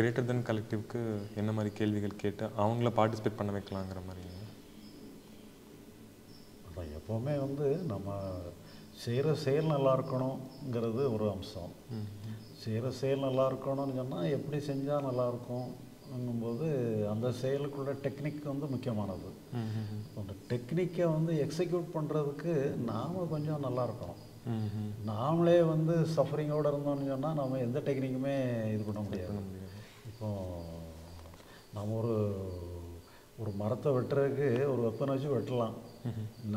Greater Than Collective க்கு என்ன மாதிரி கேள்விகள் கேட்டு அவங்கள பார்ட்டிசிபேட் பண்ண வைக்கலாம்ங்கற மாதிரி அப்ப எப்பவுமே வந்து நம்ம செய்ற செயல் நல்லா இருக்கணும்ங்கிறது ஒரு அம்சம் செய்ற செயல் நல்லா இருக்கணும்னு சொன்னா எப்படி செஞ்சா நல்லா இருக்கும்ங்கும்போது அந்த செயலுக்குள்ள டெக்னிக் வந்து முக்கியமானது அந்த டெக்னிக்கை வந்து எக்ஸிக்யூட் பண்றதுக்கு நாம கொஞ்சம் நல்லா இருக்கணும் நாமளே வந்து சஃபரிங் ஓட இருந்தோம்னு சொன்னா நாம எந்த டெக்னிக்குமே இது பண்ண முடியாது இப்போ நாம ஒரு மரத்தை வெட்றதுக்கு ஒரு வெப்பனை வச்சு வெட்டலாம்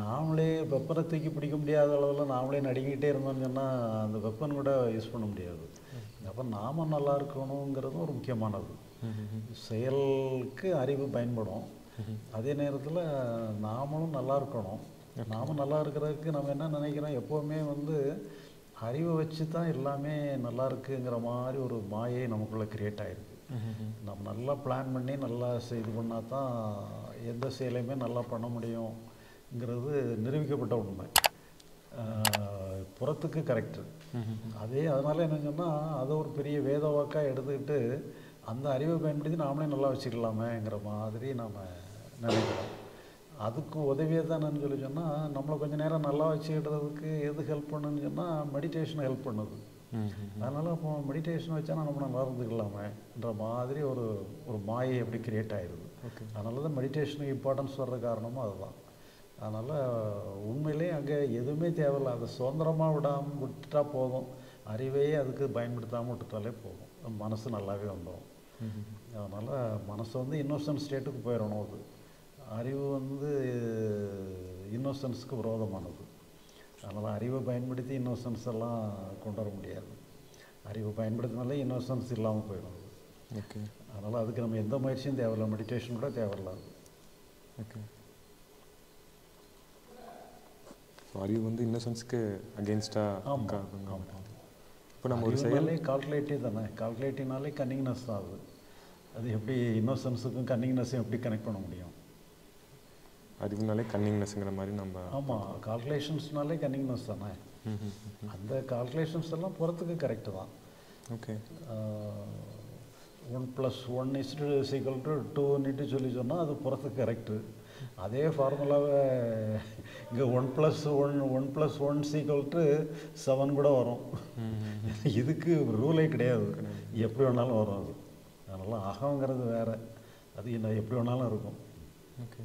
நாமளே வெப்பனை தூக்கி பிடிக்க முடியாத அளவுல நாமளே நடுங்கிட்டே இருந்தோம்னு சொன்னா அந்த வெப்பன் கூட யூஸ் பண்ண முடியாது அப்ப நாம நல்லா இருக்கணும்ங்கிறது ஒரு முக்கியமானது செயலுக்கு அறிவு பயன்படும் அதே நேரத்துல நாமளும் நல்லா இருக்கணும் நாம நல்லா இருக்குறதுக்கு நாம என்ன நினைக்கிறோம் எப்பவுமே வந்து அறிவு வச்சு தான் எல்லாமே நல்லா இருக்குங்கற மாதிரி ஒரு மாயை நமக்குள்ள கிரியேட் ஆயிருக்கு நாம நல்லா பிளான் பண்ணி நல்லா செய்து பண்ணா தான் எந்த செயலையுமே நல்லா பண்ண முடியும்ங்கிறது நிரூபிக்கப்பட்ட உண்மை புறத்துக்கு கரெக்ட் அதே அதனால என்னன்னா அது ஒரு பெரிய வேதவாக்கா எடுத்துக்கிட்டு அந்த அறிவை பயன்படுத்தி நாமளே நல்லா வச்சிரலாமேங்கற மாதிரி நாம நினைக்கிறோம் அதுக்கு உதவியே தான்னு சொல்லி சொன்னா நம்மள கொஞ்ச நேரம் நல்லா வச்சிக்கிறதுக்கு எது ஹெல்ப் பண்ணுன்னு சொன்னா மெடிடேஷன் ஹெல்ப் பண்ணுது அதனால அப்போ மெடிடேஷன் வச்சா நம்ம நல்லா இருந்துக்கலாமேன்ற மாதிரி ஒரு மாயை அப்படி கிரியேட் ஆயிருது அதனால தான் மெடிடேஷனுக்கு இம்பார்ட்டன்ஸ் வர்ற காரணமும் அதுதான் அதனால உண்மையிலேயே அங்கே எதுவுமே தேவையில்ல அதை சுதந்திரமா விடாம விட்டுட்டா போதும் அறிவையே அதுக்கு பயன்படுத்தாம விட்டுட்டாலே போதும் மனசு நல்லாவே வந்துடும் அதனால மனசு வந்து இன்னோசன்ட் ஸ்டேட்டுக்கு போயிடணும் அது அறிவு வந்து இன்னோசன்ஸ்க்கு விரோதமானது அதனால அறிவை பயன்படுத்தி இன்னோசன்ஸ் எல்லாம் கொண்டு வர முடியாது அறிவை பயன்படுத்தினாலே இன்னோசன்ஸ் இல்லாமல் போயிடும் ஓகே அதனால அதுக்கு நம்ம எந்த முயற்சியும் தேவையில்லை மெடிடேஷன் கூட தேவையில்லை ஓகே அறிவு வந்து இன்னோசன்ஸ்க்கு அகைன்ஸ்டா இப்போ நம்ம ஒரு செயலே கால்குலேட்டிவ் தானே கால்குலேட்டிவ்னாலே கன்னிங்னஸ் தான் ஆகுது அது எப்படி இன்னோசன்ஸுக்கும் கன்னிங்னஸும் எப்படி கனெக்ட் பண்ண முடியும் அதுனாலே கன்னிங்னஸ்ங்கற மாதிரி நம்ம ஆமா கால்குலேஷன்ஸ்னாலே கன்னிங்னஸ் தானே அந்த கால்குலேஷன்ஸ் எல்லாம் பொறுத்துக்கு கரெக்ட் தான் ஓகே 1+1 is equal to 2 ன்னு சொல்லி சொன்னா அது பொறுத்துக்கு கரெக்ட் அதே ஃபார்முலாவை இங்க 1+1 = 7 கூட வரும் இதுக்கு ரூலே கிடையாது எப்படி வேணாலும் வரும் அது அதனால அகங்கிறது வேற அது என்ன எப்படி வேணாலும் இருக்கும் ஓகே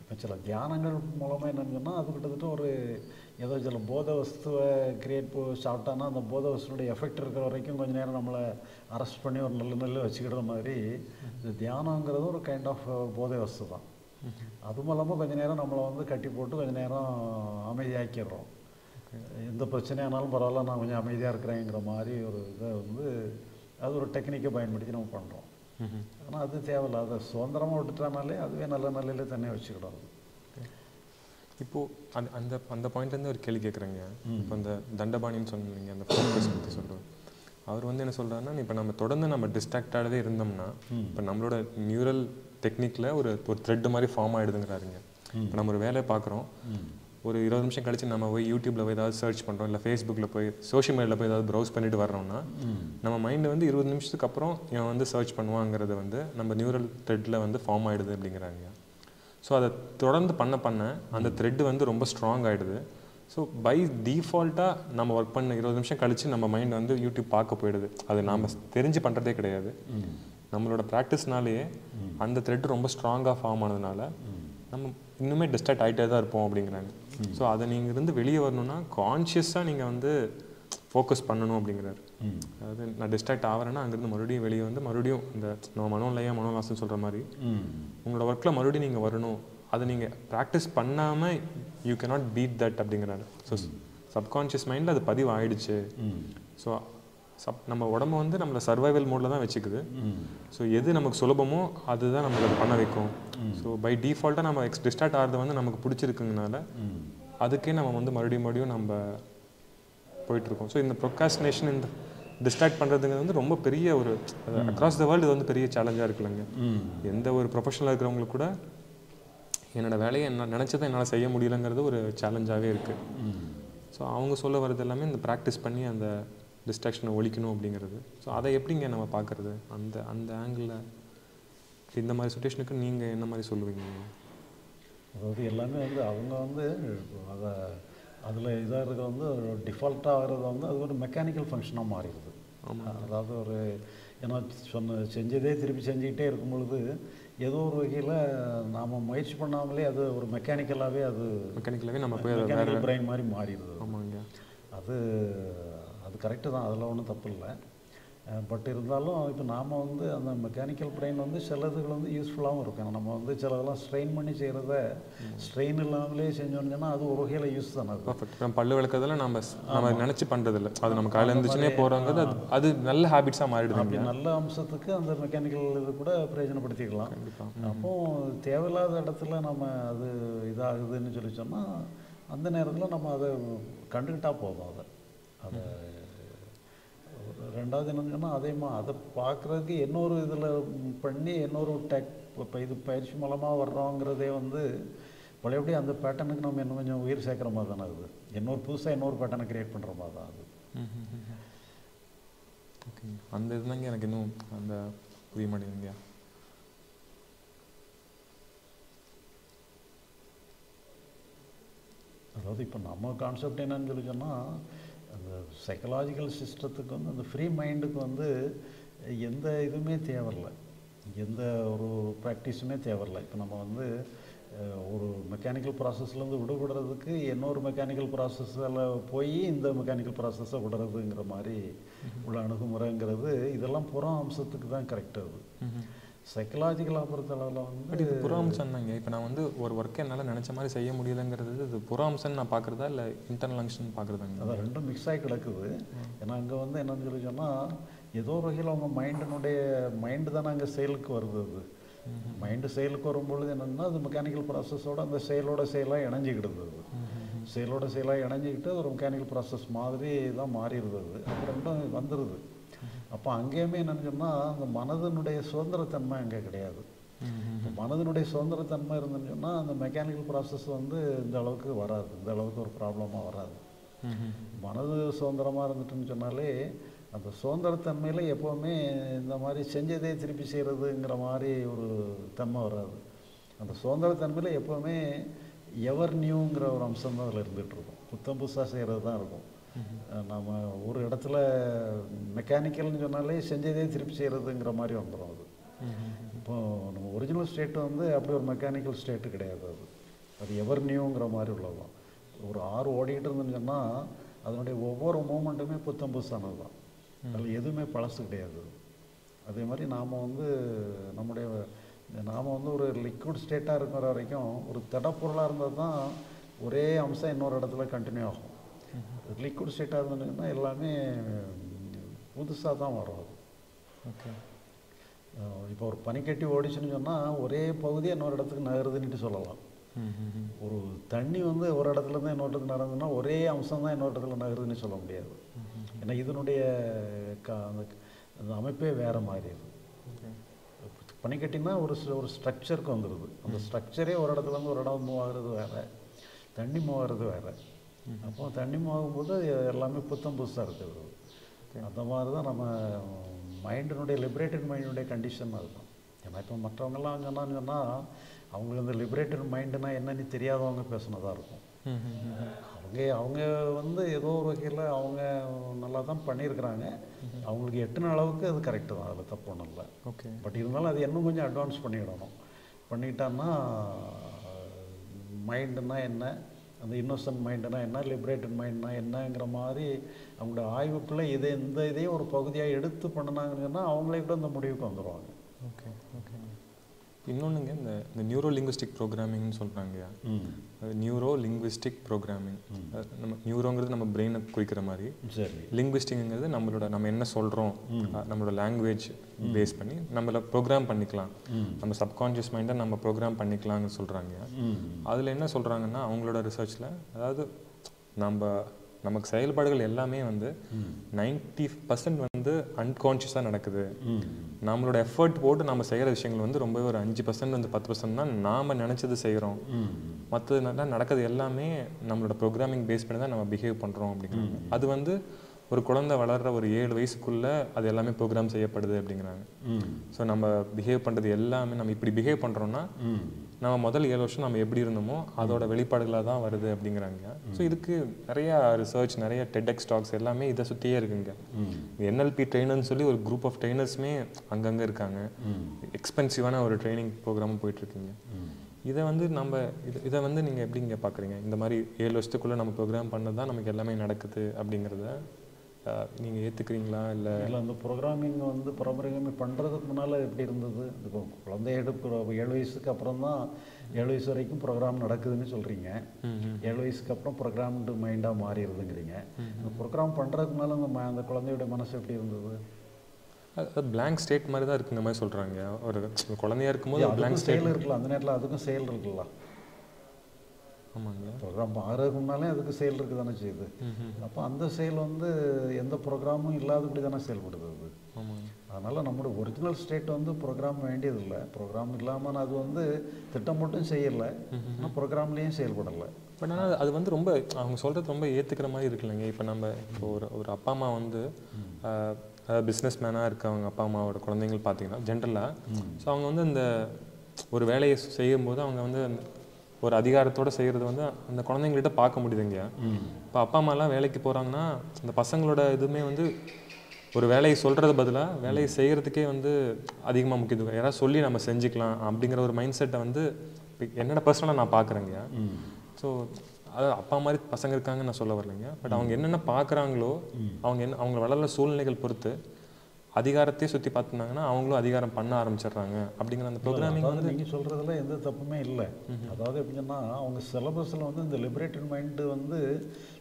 இப்போ சில தியானங்கள் மூலமாக என்னன்னு சொன்னால் அது கிட்டத்தட்ட ஒரு ஏதோ சில போத வஸ்துவை கிரியேட் சாப்பிட்டான்னா அந்த போத வஸ்துடைய எஃபெக்ட் இருக்கிற வரைக்கும் கொஞ்சம் நேரம் நம்மளை அரெஸ்ட் பண்ணி ஒரு நல்ல நல்ல வச்சுக்கிற மாதிரி இந்த தியானங்கிறது ஒரு கைண்ட் ஆஃப் போதை வஸ்து தான் அது மூலமாக கொஞ்சம் நேரம் நம்மளை வந்து கட்டி போட்டு கொஞ்சம் நேரம் அமைதியாக்கிடுறோம் எந்த பிரச்சனையானாலும் பரவாயில்ல நான் கொஞ்சம் அமைதியாக இருக்கிறேங்கிற மாதிரி ஒரு இதை வந்து அது ஒரு டெக்னிக்கை பயன்படுத்தி நம்ம பண்ணுறோம் ஆனால் அது தேவையில்ல அதை சுதந்திரமாக விட்டுட்டானாலே அதுவே நல்ல நிலையில் தனியாக வச்சுக்கிடும் இப்போது அந்த அந்த அந்த பாயிண்ட்லேருந்து ஒரு கேள்வி கேட்குறேங்க இப்போ அந்த தண்டபாணின்னு சொன்னீங்க அந்த ஃபோக்கஸ் பற்றி சொல்கிறோம் அவர் வந்து என்ன சொல்கிறாருன்னா இப்போ நம்ம தொடர்ந்து நம்ம டிஸ்ட்ராக்டாகவே இருந்தோம்னா இப்போ நம்மளோட நியூரல் டெக்னிக்கில் ஒரு த்ரெட் மாதிரி ஃபார்ம் ஆகிடுதுங்கிறாருங்க இப்போ நம்ம ஒரு வேலையை பார்க்குறோம் ஒரு 20 நிமிஷம் கழிச்சு நம்ம போய் யூடியூப்ல போய் ஏதாவது சர்ச் பண்ணுறோம் இல்லை ஃபேஸ்புக்கில் போய் சோஷியல் மீடியாவில் போய் ஏதாவது ப்ரௌஸ் பண்ணிட்டு வர்றோம்னா நம்ம மைண்டில் வந்து 20 நிமிஷத்துக்கு அப்புறம் இவன் வந்து சர்ச் பண்ணுவாங்கிறது வந்து நம்ம நியூரல் த்ரெட்டில் வந்து ஃபார்ம் ஆகிடுது அப்படிங்கிறாங்க ஸோ அதை தொடர்ந்து பண்ண அந்த த்ரெட் வந்து ரொம்ப ஸ்ட்ராங் ஆகிடுது ஸோ பை டிஃபால்ட்டாக நம்ம ஒர்க் பண்ண 20 நிமிஷம் கழிச்சு நம்ம மைண்ட் வந்து யூடியூப் பார்க்க போயிடுது அது நாம் தெரிஞ்சு பண்ணுறதே கிடையாது நம்மளோட ப்ராக்டிஸ்னாலேயே அந்த த்ரெட் ரொம்ப ஸ்ட்ராங்காக ஃபார்ம் ஆனதுனால நம்ம இன்னுமே டிஸ்ட்ராக்ட் ஆகிட்டே தான் இருப்போம் அப்படிங்கிறாங்க ஸோ அதை நீங்கள் இருந்து வெளியே வரணும்னா கான்ஷியஸாக நீங்கள் வந்து ஃபோக்கஸ் பண்ணணும் அப்படிங்கிறாரு அதாவது நான் டிஸ்ட்ராக்ட் ஆகிறேன்னா அங்கேருந்து மறுபடியும் வெளியே வந்து மறுபடியும் இந்த நம்ம மனோலாசம் சொல்கிற மாதிரி உங்களோட ஒர்க்கில் மறுபடியும் நீங்கள் வரணும் அதை நீங்கள் ப்ராக்டிஸ் பண்ணாமல் யூ கேனாட் பீட் தட் அப்படிங்கிறாரு ஸோ சப்கான்ஷியஸ் மைண்டில் அது பதிவு ஆகிடுச்சு ஸோ நம்ம உடம்பு வந்து நம்மளை சர்வைவல் மோடில் தான் வச்சுக்குது ஸோ எது நமக்கு சுலபமோ அதுதான் நம்மளுக்கு பண்ண வைக்கும் ஸோ பை டிஃபால்ட்டாக நம்ம டிஸ்ட்ராக்ட் ஆகிறது வந்து நமக்கு பிடிச்சிருக்குங்கனால அதுக்கே நம்ம வந்து மறுபடியும் நம்ம போயிட்டு இருக்கோம் சோ இந்த procrastination இந்த டிஸ்ட்ராக்ட் பண்றதுங்கிறது வந்து ரொம்ப பெரிய ஒரு across the world இது வந்து பெரிய சவாலா இருக்குலங்க எந்த ஒரு professional இருக்கறவங்க கூட என்னோட வேலையை என்ன நினைச்சத என்னால செய்ய முடியலங்கிறது ஒரு சவாலாவே இருக்கு சோ அவங்க சொல்ல வரது எல்லாமே இந்த பிராக்டீஸ் பண்ணி அந்த டிஸ்ட்ராக்ஷனை ஒழிக்கணும் அப்படிங்கிறது சோ அதை எப்படிங்க நம்ம பார்க்கிறது அந்த அந்த ஆங்கிள்ல இந்த மாதிரி சிச்சுவேஷனுக்கு நீங்க என்ன மாதிரி சொல்லுவீங்க அதாவது எல்லாமே வந்து அவங்க வந்து அத அதுல இதா இருக்கு வந்து டிஃபால்ட்டா வரது வந்து அது ஒரு மெக்கானிக்கல் ஃபங்க்ஷனா மாறிடுது ஆமா அதாவது ஒரு ஏனா செஞ்சதே திருப்பி செஞ்சிட்டே இருக்கும் பொழுது ஏதோ ஒரு வகையில நாம முயற்சி பண்ணாமலே அது ஒரு மெக்கானிக்கலாவே நம்ம போய் வேற பிரைன் மாதிரி மாறிடுது ஆமாங்க அது அது கரெக்ட் தான் அதல ஒண்ணும் தப்பு இல்ல பட் இருந்தாலும் இப்ப நாம வந்து அந்த மெக்கானிக்கல் பிரைன் வந்து சிலதுக்கு வந்து யூஸ்ஃபுல்லாவும் இருக்கும் நம்ம வந்து சிலதெல்லாம் ஸ்ட்ரெயின் பண்ணி செய்யறதை ஸ்ட்ரெயின் இல்லாமலே செஞ்சோம்னா அது ஒரு வகையில யூஸ் தான பெர்ஃபெக்ட் நம்ம பல்லு விளக்கறதுல நம்ம நினைச்சு பண்றது இல்ல அது நம்ம காலையில எந்திரச்சனே போறாங்க அது நல்ல ஹாபிட்ஸா மாறிடுது அப்படி நல்ல அம்சத்துக்கு அந்த மெக்கானிக்கல் இது கூட பிரயோஜனப்படுத்திக்கலாம் அப்போ தேவையில்லாத இடத்துல நம்ம அது இதாகுதுன்னு சொல்லிச்சோம்னா அந்த நேரத்துல நம்ம அதை கண்டுகிட்டா போதும் அது ரெண்டாவது என்னன்னா அதேமா அத பார்க்கிறதுக்கு இன்னொரு இதுல பண்ணி இன்னொரு டெக் இது பயிற்சி மூலமா வர்றோம்ங்கறதே வந்து பழையபடி அந்த பேட்டர்னுக்கு நம்ம என்ன கொஞ்சம் உயிர் சேக்கற மாதிரி தான அது இன்னொரு புதுசா இன்னொரு பேட்டர்னை கிரியேட் பண்ற மாதிரி தான் அது ஓகே அந்த இதுதாங்க எனக்கு இன்னும் அந்த புரிய மாட்டேங்குது அதாவது இப்ப நம்ம கான்செப்ட் என்னன்னு சொல்லுச்சோம்னா The psychological system and the free mind எந்த இதுமே தேவையில்லை எந்த ஒரு பிராக்டிஸுமே தேவையில்லை இப்போ நம்ம வந்து ஒரு மெக்கானிக்கல் ப்ராசஸ்லேருந்து விடுபடுறதுக்கு இன்னொரு மெக்கானிக்கல் ப்ராசஸில் போய் இந்த மெக்கானிக்கல் ப்ராசஸை விடுறதுங்கிற மாதிரி உள்ள அணுகுமுறைங்கிறது இதெல்லாம் புற அம்சத்துக்கு தான் கரெக்ட் அது சைக்கலாஜிக்கலாக பொறுத்தளவில் வந்து இது புற அம்சம் தாங்க இப்போ நான் வந்து ஒரு ஒர்க்கை என்னால் நினச்ச மாதிரி செய்ய முடியலைங்கிறது இது புற அம்சம்னு நான் பார்க்குறதா இல்லை இன்டர்னல் அம்சம்னு பார்க்குறதாங்க அது ரெண்டும் மிக்ஸ் ஆகி கிடக்குது ஏன்னா அங்கே வந்து என்னன்னு சொல்லி சொன்னால் ஏதோ ஒரு வகையில் அவங்க மைண்டு தானே அங்கே செயலுக்கு வருது அது மைண்டு செயலுக்கு வரும்பொழுது என்னென்னா அது மெக்கானிக்கல் ப்ராசஸோடு அந்த செயலாக இணைஞ்சிக்கிடுது அது செயலாக இணைஞ்சிக்கிட்டு ஒரு மெக்கானிக்கல் ப்ராசஸ் மாதிரி தான் மாறிடுது அது அப்போ ரெண்டும் வந்துடுது அப்போ அங்கேயுமே என்னன்னு சொன்னால் அந்த மனதினுடைய சுதந்திரத்தன்மை அங்கே கிடையாது மனதினுடைய சுதந்திரத்தன்மை இருந்துன்னு சொன்னால் அந்த மெக்கானிக்கல் ப்ராசஸ் வந்து இந்த அளவுக்கு வராது இந்த அளவுக்கு ஒரு ப்ராப்ளமாக வராது மனது சுதந்திரமாக இருந்துட்டுன்னு சொன்னாலே அந்த சுதந்திரத்தன்மையில் எப்போவுமே இந்த மாதிரி செஞ்சதே திருப்பி செய்கிறதுங்கிற மாதிரி ஒரு தன்மை வராது அந்த சுதந்திரத்தன்மையில் எப்போவுமே எவர் நியூங்கிற ஒரு அம்சம் தான் அதில் இருந்துகிட்ருக்கும் புத்தம் புதுசாக செய்கிறது தான் இருக்கும் நம்ம ஒரு இடத்துல மெக்கானிக்கல்னு சொன்னாலே செஞ்சதே திருப்பி செய்கிறதுங்கிற மாதிரி வந்துடும் அது இப்போது நம்ம ஒரிஜினல் ஸ்டேட்டு வந்து அப்படி ஒரு மெக்கானிக்கல் ஸ்டேட்டு கிடையாது அது எவர் நியூங்கிற மாதிரி உள்ளதான் ஒரு ஆறு ஓடிக்கிட்டு இருந்துன்னு சொன்னால் அதனுடைய ஒவ்வொரு மூமெண்ட்டுமே புத்தம் புதுசானது தான் அதில் எதுவுமே பழசு கிடையாது அதே மாதிரி நாம் வந்து நம்முடைய நாம் வந்து ஒரு லிக்விட் ஸ்டேட்டாக இருக்கிற வரைக்கும் ஒரு தடப்பொருளாக இருந்தால் தான் ஒரே அம்சம் இன்னொரு இடத்துல கண்டினியூ ஆகும் லிக்விட் ஸ்டேட்டாக இருந்ததுன்னா எல்லாமே புதுசாக தான் வரும் அது ஓகே இப்போ ஒரு பனிக்கட்டி ஓடிச்சுன்னு சொன்னால் ஒரே பகுதியை இன்னொரு இடத்துக்கு நகருதுன்னுட்டு சொல்லலாம் ஒரு தண்ணி வந்து ஒரு இடத்துலேருந்து இன்னொரு இடத்துக்கு நகருதுன்னா ஒரே அம்சம் தான் இன்னொரு இடத்துல நகருதுன்னு சொல்ல முடியாது ஏன்னா இதனுடைய அந்த அமைப்பே வேறு மாதிரி இருக்குது பனிக்கட்டின்னா ஒரு ஸ்ட்ரக்சருக்கு வந்துடுது அந்த ஸ்ட்ரக்சரே ஒரு இடத்துலேருந்து ஒரு இடம் மூவ் ஆகிறது வேறு தண்ணி மூவ் ஆகிறது வேறு அப்போ தண்ணி ஆகும்போது எல்லாமே புத்தம் புதுசாக இருக்குது அந்த மாதிரி தான் நம்ம மைண்டினுடைய லிபரேட்டட் மைண்டினுடைய கண்டிஷன் அதுதான் ஏன்னா இப்போ மற்றவங்கெல்லாம் சொன்னான்னு சொன்னால் அவங்களுக்கு அந்த லிபரேட்டட் மைண்டுனா என்னன்னு தெரியாதவங்க பேசுனதாக இருக்கும் அவங்க அவங்க வந்து ஏதோ ஒரு வகையில் அவங்க நல்லா தான் பண்ணியிருக்கிறாங்க அவங்களுக்கு எட்டுன அளவுக்கு அது கரெக்டு தான் அதில் தப்பு ஒன்றும் இல்லை ஓகே பட் இருந்தாலும் அது இன்னும் கொஞ்சம் அட்வான்ஸ் பண்ணிவிடணும் பண்ணிட்டான்னா மைண்டுனா என்ன அந்த இன்னோசன்ட் மைண்டுனா என்ன லிபரேட்டட் மைண்ட்னா என்னங்கிற மாதிரி அவங்களோட ஆய்வுக்குள்ளே இதை இந்த இதையும் ஒரு பகுதியாக எடுத்து பண்ணினாங்கன்னு சொன்னால் அவங்களே கூட அந்த முடிவுக்கு வந்துடுவாங்க okay okay The neuro linguistic programming neuro linguistic programming. Neuro is our brain. Linguistic is our language based. We program our subconscious mind. We program our research. நமக்கு செயல்பாடுகள் எல்லாமே வந்து 90% வந்து அன்கான்ஷியஸா நடக்குது. நம்மளோட எஃபோர்ட் போட்டு நாம செய்யற விஷயங்கள் வந்து ரொம்பவே ஒரு 5% வந்து 10% தான் நாம நினைச்சது செய்றோம். மத்ததெல்லாம் நடக்குது எல்லாமே நம்மளோட புரோகிராமிங் பேஸ் பண்ணி தான் நாம பிஹேவ் பண்றோம் அப்படிங்கறாங்க. அது வந்து ஒரு குழந்தை வளர்ற ஒரு 7 வயசுக்குள்ள அது எல்லாமே புரோகிராம் செய்யப்படுது அப்படிங்கறாங்க. சோ நம்ம பிஹேவ் பண்றது எல்லாமே நம்ம இப்படி பிஹேவ் பண்றோம்னா நம்ம முதல் 7 ವರ್ಷ நாம எப்படி இருந்தோமோ அதோட வெளிப்பாடுகளா தான் வருது அப்படிங்கறாங்க. சோ இதுக்கு நிறைய ரிசர்ச் நிறைய TEDx டாக்ஸ் எல்லாமே இத சுத்தியே இருக்குங்க. NLP ட்ரெய்னர்னு சொல்லி ஒரு group of ட்ரெய்னர்ஸ்மே அங்கங்க இருக்காங்க. எக்ஸ்பென்சிவான ஒரு ட்ரெய்னிங் புரோகிராம் போயிட்டு இருக்குங்க. இத வந்து நம்ம இத வந்து நீங்க எப்படிங்க பாக்குறீங்க? இந்த மாதிரி 7 ವರ್ಷத்துக்குள்ள நம்ம புரோகிராம் பண்ணதா நமக்கு எல்லாமே நடக்குது அப்படிங்கறத நீங்க ஏத்துக்கிறீங்களா? இல்ல அந்த புரோகிராமிங் வந்து புரோகிராமி பண்றதுக்கு முன்னால எப்படி இருந்தது? குழந்தை எடுக்கிற 7 வயசுக்கு அப்புறம் தான் 7 வயசு வரைக்கும் புரோகிராம் நடக்குதுன்னு சொல்றீங்க. 7 வயசுக்கு அப்புறம் புரோகிராம்டு மைண்டா மாறிடுதுங்கறீங்க. அந்த புரோகிராம் பண்றதுக்கு முன்னால அந்த குழந்தையோட மனசு எப்படி இருந்தது? அது blank state மாதிரி தான் இருக்குங்க மாதிரி சொல்றாங்க. ஒரு குழந்தையா இருக்கும்போது blank state இருக்குல, அந்த நேரத்துல அதுக்கு செயல் இருக்குல. ஆமாங்க, புரோகிராம் ஆறதுக்கு முன்னாலே அதுக்கு செயல் இருக்கு தானே செய்யுது. அப்போ அந்த செயல் வந்து எந்த புரோகிராமும் இல்லாதபடி தானே செயல்படுது அது. அதனால நம்மளோட ஒரிஜினல் ஸ்டேட் வந்து புரோகிராம் வேண்டியதில்லை. புரோகிராம் இல்லாமல் அது வந்து திட்டம் மட்டும் செய்யலை, ஆனால் புரோகிராம்லேயும் செயல்படலை. பட் ஆனால் அது வந்து ரொம்ப அவங்க சொல்கிறது ரொம்ப ஏற்றுக்கிற மாதிரி இருக்குல்லங்க. இப்போ நம்ம இப்போ ஒரு அப்பா அம்மா வந்து பிஸ்னஸ் மேனாக இருக்க அவங்க அப்பா அம்மாவோட குழந்தைங்கள் பார்த்தீங்கன்னா ஜென்ரலாக ஸோ அவங்க வந்து அந்த ஒரு வேலையை செய்யும்போது அவங்க வந்து ஒரு அதிகாரத்தோட செய்யறது வந்து அந்த குழந்தைங்கள்ட்ட பார்க்க முடியுதுங்க. இப்போ அப்பா அம்மாலாம் வேலைக்கு போறாங்கன்னா அந்த பசங்களோட இதுவுமே வந்து ஒரு வேலையை சொல்றது பதிலாக வேலையை செய்யறதுக்கே வந்து அதிகமாக முக்கியத்துவம். யாராவது சொல்லி நம்ம செஞ்சுக்கலாம் அப்படிங்கிற ஒரு மைண்ட் செட்டை வந்து என்னோட பர்சனலாக நான் பார்க்குறேங்க. ஸோ அது அப்பா மாதிரி பசங்க இருக்காங்க நான் சொல்ல வரலைங்க. பட் அவங்க என்னென்ன பார்க்குறாங்களோ அவங்க அவங்க வளர்ற சூழ்நிலைகள் பொறுத்து அதிகாரத்தையே சுற்றி பார்த்துனாங்கன்னா அவங்களும் அதிகாரம் பண்ண ஆரம்பிச்சிடுறாங்க அப்படிங்கிற அந்த ப்ரோக்ராமிங் வந்து நீங்கள் சொல்கிறதுல எந்த தப்புமே இல்லை. அதாவது எப்படின்னா அவங்க சிலபஸில் வந்து இந்த லிபரேட்டட் மைண்டு வந்து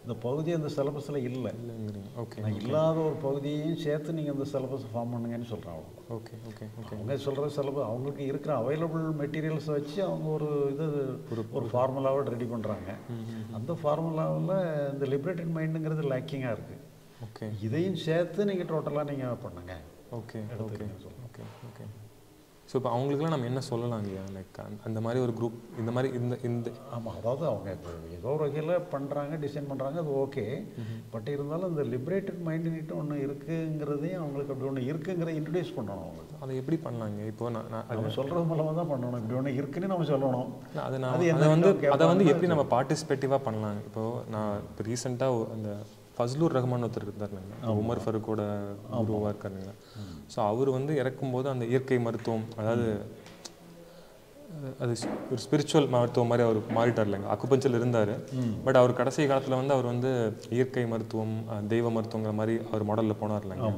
இந்த பகுதி அந்த சிலபஸில் இல்லை இல்லைங்கிறீங்க. ஓகே, இல்லாத ஒரு பகுதியையும் சேர்த்து நீங்கள் அந்த சிலபஸ் ஃபார்ம் பண்ணுங்கன்னு சொல்கிறாங்க. ஓகே ஓகே ஓகே அவங்க சொல்கிற சிலபஸ் அவங்களுக்கு இருக்கிற அவைலபிள் மெட்டீரியல்ஸை வச்சு அவங்க ஒரு இது ஒரு ஃபார்முலாவோட ரெடி பண்ணுறாங்க. அந்த ஃபார்முலாவில் இந்த லிபரேட்டட் மைண்டுங்கிறது லேக்கிங்காக இருக்குது. ஓகே, இதையும் சேர்த்து நீங்கள் டோட்டலாக நீங்கள் பண்ணுங்க. Okay okay okay okay so இப்போ அவங்களுக்குலாம் நம்ம என்ன சொல்லலாங்க? லைக் அந்த மாதிரி ஒரு குரூப் இந்த மாதிரி இந்த ஆமாம், அதாவது அவங்க ஏதோ ஒரு வகையில் பண்ணுறாங்க, டிசைன் பண்ணுறாங்க, அது ஓகே. பட் இருந்தாலும் இந்த லிபரேட்டட் மைண்டுன்னு ஒன்று இருக்குங்கிறதையும் அவங்களுக்கு அப்படி ஒன்று இருக்குங்கிறத இன்ட்ரடியூஸ் பண்ணணும். அவங்களுக்கு அதை எப்படி பண்ணலாங்க? இப்போ நான் அது சொல்கிறது மூலமாக தான் பண்ணணும். இப்படி ஒன்று இருக்குன்னு நம்ம சொல்லணும். அது அதை வந்து எப்படி நம்ம பார்ட்டிசிபேட்டிவாக பண்ணலாங்க? இப்போது நான் இப்போ ரீசெண்டாக அந்த ஃபஸ்லூர் ரஹ்மான் ஒருத்தர் இருந்தாருங்க, உமர் ஃபருக்கோட குருவாக இருக்காருங்க. ஸோ அவர் வந்து இறக்கும்போது அந்த இயற்கை மருத்துவம், அதாவது அது ஒரு ஸ்பிரிச்சுவல் மருத்துவம் மாதிரி அவர் மாறிட்டார் இல்லைங்க. அக்குப்பஞ்சல் இருந்தார், பட் அவர் கடைசி காலத்தில் வந்து அவர் வந்து இயற்கை மருத்துவம் தெய்வ மருத்துவங்கிற மாதிரி அவர் மாடலில் போனார் இல்லைங்க.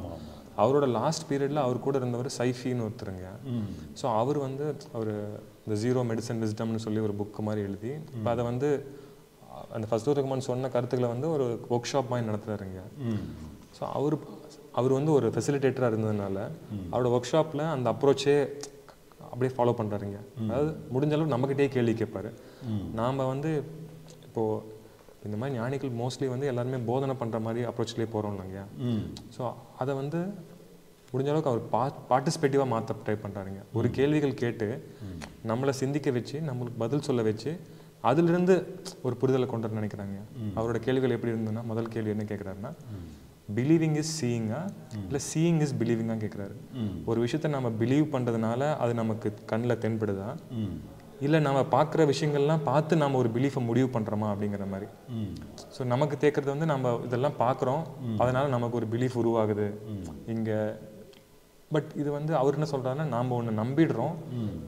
அவரோட லாஸ்ட் பீரியடில் அவர் கூட இருந்தவர் சைஃபின்னு ஒருத்தருங்க. ஸோ அவர் வந்து அவர் இந்த ஜீரோ மெடிசன் விஸ்டம்னு சொல்லி ஒரு புக்கு மாதிரி எழுதி இப்போ அதை வந்து அந்த ஃபஸ்லூர் ரஹ்மான் சொன்ன கருத்துக்களை வந்து ஒரு ஒர்க் ஷாப் மாதிரி நடத்துறாருங்க. ஸோ அவர் வந்து ஒரு ஃபெசிலிட்டேட்டராக இருந்ததுனால அவரோட ஒர்க் ஷாப்பில் அந்த அப்ரோச்சே அப்படியே ஃபாலோ பண்ணுறாருங்க. அதாவது முடிஞ்ச அளவு நம்மக்கிட்டே கேள்வி கேட்பாரு. நாம் வந்து இப்போது இந்த மாதிரி ஞானிகள் மோஸ்ட்லி வந்து எல்லாருமே போதனை பண்ணுற மாதிரி அப்ரோச்லேயே போகிறோம் இல்லைங்க. ஸோ அதை வந்து முடிஞ்ச அளவுக்கு அவர் பார்ட்டிசிபேட்டிவாக மாற்ற ட்ரை பண்ணுறாருங்க. ஒரு கேள்விகள் கேட்டு நம்மளை சிந்திக்க வச்சு நம்மளுக்கு பதில் சொல்ல வச்சு அதிலிருந்து ஒரு புரிதலை கொண்டு வர நினைக்கிறாங்க. அவரோட கேள்விகள் எப்படி இருந்ததுன்னா, முதல் கேள்வி என்ன கேட்குறாருன்னா, பிலீவிங் இஸ் சீயிங்கா இல்லை சீயிங் இஸ் பிலீவிங்காக கேட்குறாரு. ஒரு விஷயத்தை நம்ம பிலீவ் பண்ணுறதுனால அது நமக்கு கண்ணில் தென்படுதா, இல்லை நம்ம பார்க்குற விஷயங்கள்லாம் பார்த்து நம்ம ஒரு பிலீஃபை முடிவு பண்ணுறோமா அப்படிங்கிற மாதிரி. ஸோ நமக்கு தேக்கிறது வந்து நம்ம இதெல்லாம் பார்க்குறோம், அதனால நமக்கு ஒரு பிலீஃப் உருவாகுது இங்கே. பட் இது வந்து அவர் என்ன சொல்கிறாருன்னா, நாம் ஒன்று நம்பிடுறோம்,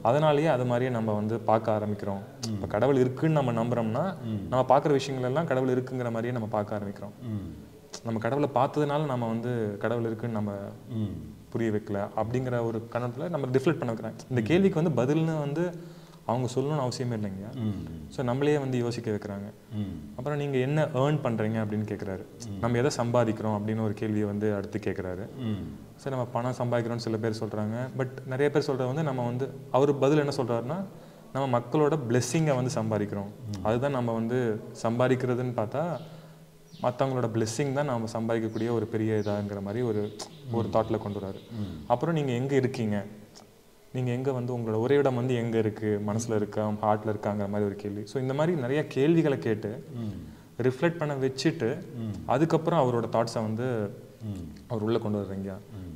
அதனாலேயே அது மாதிரியே நம்ம வந்து பார்க்க ஆரம்பிக்கிறோம். இப்போ கடவுள் இருக்குன்னு நம்ம நம்புகிறோம்னா நம்ம பார்க்குற விஷயங்கள் எல்லாம் கடவுள் இருக்குங்கிற மாதிரியே நம்ம பார்க்க ஆரம்பிக்கிறோம். நம்ம கடவுளை பார்த்ததுனால நம்ம வந்து கடவுள் இருக்குன்னு நம்ம புரிய வைக்கல அப்படிங்கற ஒரு கணத்துல நம்ம டிஃப்ளெக்ட் பண்ண வைக்கிறாங்க. இந்த கேள்விக்கு வந்து பதில்னு வந்து அவங்க சொல்லணும்னு அவசியமே இல்லைங்க. ஸோ நம்மளே வந்து யோசிக்க வைக்கிறாங்க. அப்புறம் நீங்கள் என்ன ஏர்ன் பண்ணுறீங்க அப்படின்னு கேட்குறாரு. நம்ம எதை சம்பாதிக்கிறோம் அப்படின்னு ஒரு கேள்வியை வந்து அடுத்து கேட்குறாரு. சரி, நம்ம பணம் சம்பாதிக்கிறோம்னு சில பேர் சொல்கிறாங்க. பட் நிறைய பேர் சொல்கிறது வந்து நம்ம வந்து அவர் பதில் என்ன சொல்கிறாருன்னா, நம்ம மக்களோட பிளெஸ்ஸிங்கை வந்து சம்பாதிக்கிறோம், அதுதான் நம்ம வந்து சம்பாதிக்கிறதுன்னு பார்த்தா மற்றவங்களோட பிளெஸ்ஸிங் தான் நாம் சம்பாதிக்கக்கூடிய ஒரு பெரிய இதாகிற மாதிரி ஒரு ஒரு தாட்டில் கொண்டு வராரு. அப்புறம் நீங்கள் எங்கே இருக்கீங்க, நீங்கள் எங்கே வந்து உங்களோட ஒரே இடம் வந்து எங்கே இருக்குது, மனசில் இருக்கா ஹார்ட்டில் இருக்காங்கிற மாதிரி ஒரு கேள்வி. ஸோ இந்த மாதிரி நிறைய கேள்விகளை கேட்டு ரிஃப்ளெக்ட் பண்ண வச்சுட்டு அதுக்கப்புறம் அவரோட தாட்ஸை வந்து அவர் உள்ளே கொண்டு வர்றீங்க.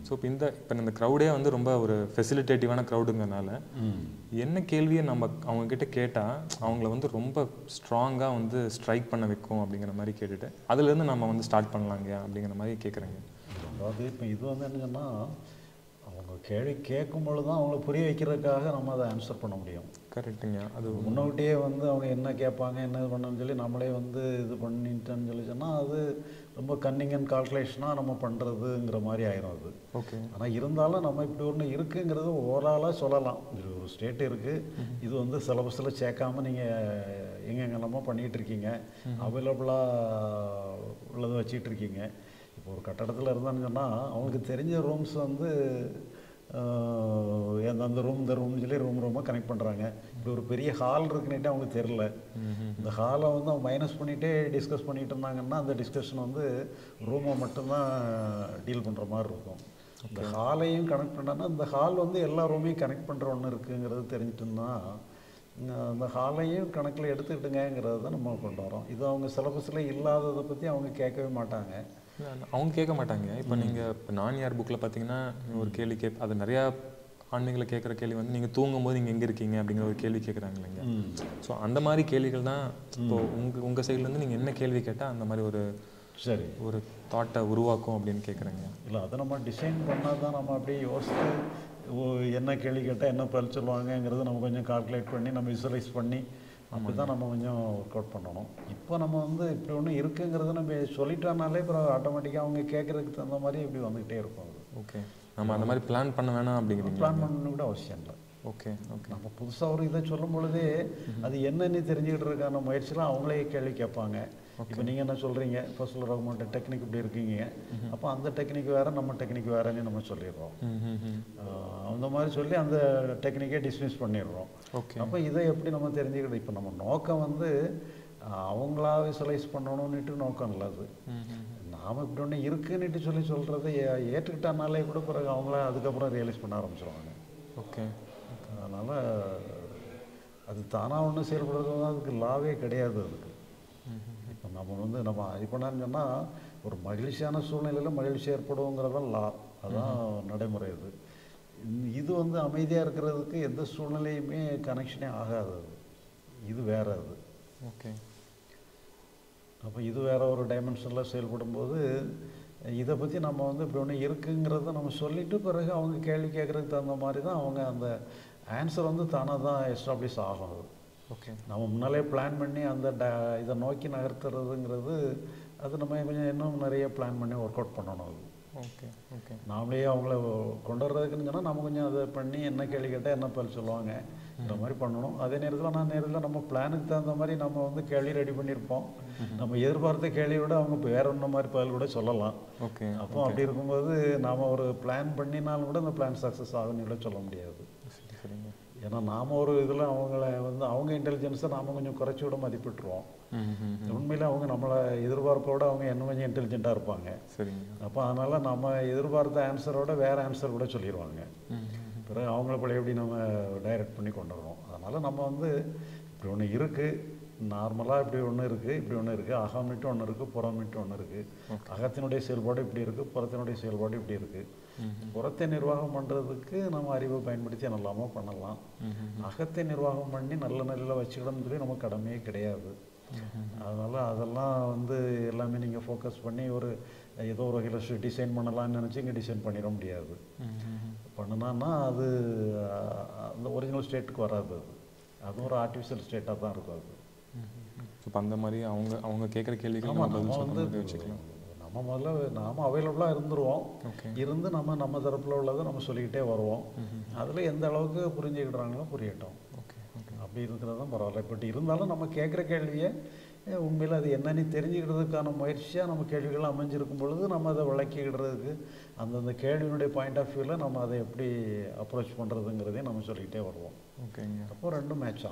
ஸோ இப்போ இந்த க்ரௌடே வந்து ரொம்ப ஒரு ஃபெசிலிட்டேட்டிவான க்ரௌடுங்கிறனால என்ன கேள்வியை நம்ம அவங்கக்கிட்ட கேட்டால் அவங்கள வந்து ரொம்ப ஸ்ட்ராங்காக வந்து ஸ்ட்ரைக் பண்ண வைக்கும் அப்படிங்கிற மாதிரி கேட்டுட்டு அதுலேருந்து நம்ம வந்து ஸ்டார்ட் பண்ணலாங்க அப்படிங்கிற மாதிரி கேட்குறேங்க. அதாவது இப்போ இது வந்து என்னன்னா அவங்க கேள்வி கேட்கும்பொழுது தான் அவங்கள புரிய வைக்கிறதுக்காக நம்ம அதை ஆன்சர் பண்ண முடியும். கரெக்டுங்க. அது முன்னோட்டியே வந்து அவங்க என்ன கேட்பாங்க என்ன இது பண்ணணும்னு சொல்லி நம்மளே வந்து இது பண்ணிட்டேன்னு சொல்லி சொன்னால் அது ரொம்ப கன்னிங் அண்ட் கால்குலேஷனாக நம்ம பண்ணுறதுங்கிற மாதிரி ஆயிரும் அது. ஓகே. ஆனால் இருந்தாலும் நம்ம இப்படி ஒன்று இருக்குங்கிறது ஓவராலாக சொல்லலாம். இது ஒரு ஸ்டேட் இருக்குது, இது வந்து சிலபஸில் சேர்க்காமல் நீங்கள் எங்கெங்கெல்லாமோ பண்ணிகிட்ருக்கீங்க, அவைலபிளாக உள்ளதை வச்சிகிட்ருக்கீங்க. இப்போ ஒரு கட்டடத்தில் இருந்தான்னு சொன்னால் அவங்களுக்கு தெரிஞ்ச ரூம்ஸ் வந்து அந்த ரூம் இந்த ரூம்னு சொல்லி ரூம் ரூமாக கனெக்ட் பண்ணுறாங்க. இப்படி ஒரு பெரிய ஹால் இருக்குன்னுட்டு அவங்களுக்கு தெரில. இந்த ஹாலை வந்து அவங்க மைனஸ் பண்ணிகிட்டே டிஸ்கஸ் பண்ணிகிட்டு இருந்தாங்கன்னா அந்த டிஸ்கஷன் வந்து ரூமை மட்டும்தான் டீல் பண்ணுற மாதிரி இருக்கும். இந்த ஹாலையும் கனெக்ட் பண்ணாங்கன்னா இந்த ஹால் வந்து எல்லா ரூமையும் கனெக்ட் பண்ணுற ஒன்று இருக்குங்கிறது தெரிஞ்சிட்டோம்னா அந்த ஹாலையும் கணக்கில் எடுத்துக்கிட்டுங்கிறது தான் நம்ம கொண்டு வரோம். இது அவங்க சிலபஸில் இல்லாததை பற்றி அவங்க கேட்கவே மாட்டாங்க. அவங்க கேட்க மாட்டாங்க. இப்போ நீங்கள் நானியார் புக்கில் பார்த்தீங்கன்னா ஒரு கேள்வி அது நிறையா ஆன்மீகத்தில் கேட்குற கேள்வி வந்து நீங்கள் தூங்கும்போது நீங்கள் எங்கே இருக்கீங்க அப்படிங்கிற ஒரு கேள்வி கேட்குறாங்க இல்லைங்க. ஸோ அந்த மாதிரி கேள்விகள் தான் இப்போ உங்கள் சைட்லேருந்து நீங்கள் என்ன கேள்வி கேட்டால் அந்த மாதிரி ஒரு சரி ஒரு தாட்டை உருவாக்கும் அப்படின்னு கேட்குறாங்க. இல்லை, அதை நம்ம டிசைன் பண்ணால் தான் நம்ம அப்படியே யோசித்து என்ன கேள்வி கேட்டால் என்ன பதில் சொல்லுவாங்கங்கிறத நம்ம கொஞ்சம் கால்குலேட் பண்ணி நம்ம விசுவலைஸ் பண்ணி அப்படி தான் நம்ம கொஞ்சம் ஒர்க் அவுட் பண்ணணும். இப்போ நம்ம வந்து இப்படி ஒன்று இருக்குங்கிறத நம்ம சொல்லிட்டோம்னாலே அப்புறம் ஆட்டோமேட்டிக்காக அவங்க கேட்குறதுக்கு தகுந்த மாதிரி இப்படி வந்துக்கிட்டே இருக்கும். ஓகே, நம்ம அந்த மாதிரி பிளான் பண்ண வேணாம் அப்படிங்கிறது பிளான் பண்ணணும் கூட அவசியம் இல்லை. Okay okay. நம்ம புதுசாக ஒரு இதை சொல்லும் பொழுதே அது என்னென்னு தெரிஞ்சுக்கிட்டு இருக்கான முயற்சியெலாம் அவங்களே கேள்வி கேட்பாங்க. இப்போ நீங்கள் என்ன சொல்கிறீங்க, இப்போ சொல்கிற மாட்டேன் டெக்னிக் இப்படி இருக்கீங்க, அப்போ அந்த டெக்னிக் வேறு நம்ம டெக்னிக் வேறுன்னு நம்ம சொல்லிடுறோம். அந்த மாதிரி சொல்லி அந்த டெக்னிக்கே டிஸ்மிஸ் பண்ணிடுறோம். ஓகே. அப்போ இதை எப்படி நம்ம தெரிஞ்சுக்கிட்டு இப்போ நம்ம நோக்கம் வந்து அவங்களா விசுவலைஸ் பண்ணணும்னுட்டு நோக்கம் இல்லை. அது நாம் இப்படி ஒன்று இருக்குன்னுட்டு சொல்லி சொல்கிறத ஏற்றுக்கிட்டனாலே கூட பிறகு அவங்கள அதுக்கப்புறம் ரியலைஸ் பண்ண ஆரம்பிச்சிடுவாங்க. ஓகே. அதனால் அது தானாக ஒன்று செயல்படுறது தான், அதுக்கு லாவே கிடையாது. அதுக்கு இப்போ நம்ம வந்து நம்ம இப்போ என்னன்னு சொன்னால் ஒரு மகிழ்ச்சியான சூழ்நிலையில் மகிழ்ச்சி ஏற்படுங்கிறதான் லா, அதுதான் நடைமுறை. இது இது வந்து அமைதியாக இருக்கிறதுக்கு எந்த சூழ்நிலையுமே கனெக்ஷனே ஆகாது. இது வேற அது. ஓகே. அப்போ இது வேறு ஒரு டைமென்ஷனில் செயல்படும்போது இதை பற்றி நம்ம வந்து இப்படி ஒன்று இருக்குங்கிறத நம்ம சொல்லிவிட்டு பிறகு அவங்க கேள்வி கேட்குறதுக்கு தகுந்த மாதிரி தான் அவங்க அந்த ஆன்சர் வந்து தானாக தான் எஸ்டாப்ளிஷ் ஆகும். ஓகே. நம்ம முன்னாலே பிளான் பண்ணி அந்த இதை நோக்கி நகர்த்துறதுங்கிறது அது நம்ம கொஞ்சம் இன்னும் நிறைய பிளான் பண்ணி ஒர்க் அவுட் பண்ணணும். அது ஓகே ஓகே. நாமளே அவங்கள கொண்டு வர்றதுக்குன்னு சொன்னால் நம்ம கொஞ்சம் அதை பண்ணி என்ன கேள்வி கேட்டால் என்ன பதில் சொல்லுவாங்க இந்த மாதிரி பண்ணணும். அதே நேரத்தில் நம்ம பிளானுக்கு தகுந்த மாதிரி நம்ம வந்து கேள்வி ரெடி பண்ணியிருப்போம். நம்ம எதிர்பார்த்த கேள்வியோட அவங்க இப்போ வேற ஒன்றும் மாதிரி பதில் கூட சொல்லலாம். ஓகே. அப்போ அப்படி இருக்கும்போது நாம் ஒரு பிளான் பண்ணினாலும் கூட அந்த பிளான் சக்ஸஸ் ஆகுன்னு கூட சொல்ல முடியாது. ஏன்னா நாம் ஒரு இதில் அவங்கள வந்து அவங்க இன்டெலிஜென்ஸை நாம் கொஞ்சம் குறைச்சி விட மதிப்பிட்டுருவோம். உண்மையில் அவங்க நம்மளை எதிர்பார்ப்போடு அவங்க என்ன கொஞ்சம் இன்டெலிஜென்ட்டாக இருப்பாங்க. சரிங்க. அப்போ அதனால் நம்ம எதிர்பார்த்த ஆன்சரோட வேறு ஆன்சர் கூட சொல்லிடுவாங்க. பிறகு அவங்கள பழைய எப்படி நம்ம டைரக்ட் பண்ணி கொண்டு வரோம். அதனால் நம்ம வந்து இப்படி ஒன்று இருக்குது, நார்மலாக இப்படி ஒன்று இருக்குது, இப்படி ஒன்று இருக்குது, அகமிட்டு ஒன்று இருக்குது, புறமிட்டு ஒன்று இருக்குது, அகத்தினுடைய செயல்பாடு இப்படி இருக்குது, புறத்தினுடைய செயல்பாடு இப்படி இருக்குது. புறத்தை நிர்வாகம் பண்ணுறதுக்கு நம்ம அறிவை பயன்படுத்தி நல்லாமோ பண்ணலாம். அகத்தை நிர்வாகம் பண்ணி நல்ல நிலையில் வச்சுக்கணும்னு சொல்லி நம்ம கடமையே கிடையாது. அதனால் அதெல்லாம் வந்து எல்லாமே நீங்கள் ஃபோக்கஸ் பண்ணி ஒரு ஏதோ ஒரு வகையில் டிசைன் பண்ணலான்னு நினச்சி இங்கே டிசைன் பண்ணிட முடியாது. பண்ணினான்னா அது அந்த ஒரிஜினல் ஸ்டேட்டுக்கு வராது. அது அதுவும் ஒரு ஆர்டிஃபிஷியல் ஸ்டேட்டாக தான் இருக்கும். அது இப்போ அந்த மாதிரி அவங்க அவங்க கேட்குற கேள்விகள் நம்ம வந்து வச்சுக்கலாம். நம்ம நம்ம முதல்ல நாம் அவைலபிளாக இருந்துருவோம், இருந்து நம்ம நம்ம தரப்பில் உள்ளதை நம்ம சொல்லிக்கிட்டே வருவோம். அதில் எந்த அளவுக்கு புரிஞ்சுக்கிட்டுறாங்களோ புரியட்டும். ஓகே ஓகே, அப்படி இருக்கிறது தான் பரவாயில்ல. பட் இருந்தாலும் நம்ம கேட்குற கேள்வியை உண்மையில் அது என்னன்னு தெரிஞ்சுக்கிறதுக்கான முயற்சியாக நம்ம கேள்விகள் அமைஞ்சிருக்கும் பொழுது நம்ம அதை விளக்கிக்கிடுறதுக்கு அந்தந்த கேள்வியினுடைய பாயிண்ட் ஆஃப் வியூவில் நம்ம அதை எப்படி அப்ரோச் பண்ணுறதுங்கிறதையும் நம்ம சொல்லிக்கிட்டே வருவோம். ஓகேங்க, அப்போது ரெண்டும் மேட்ச்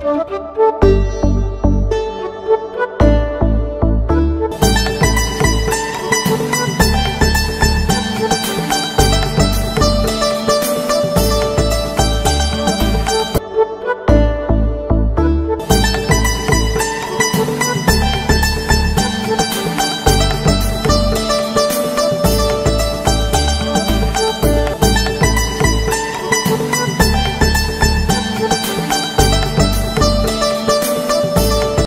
ஆகும்.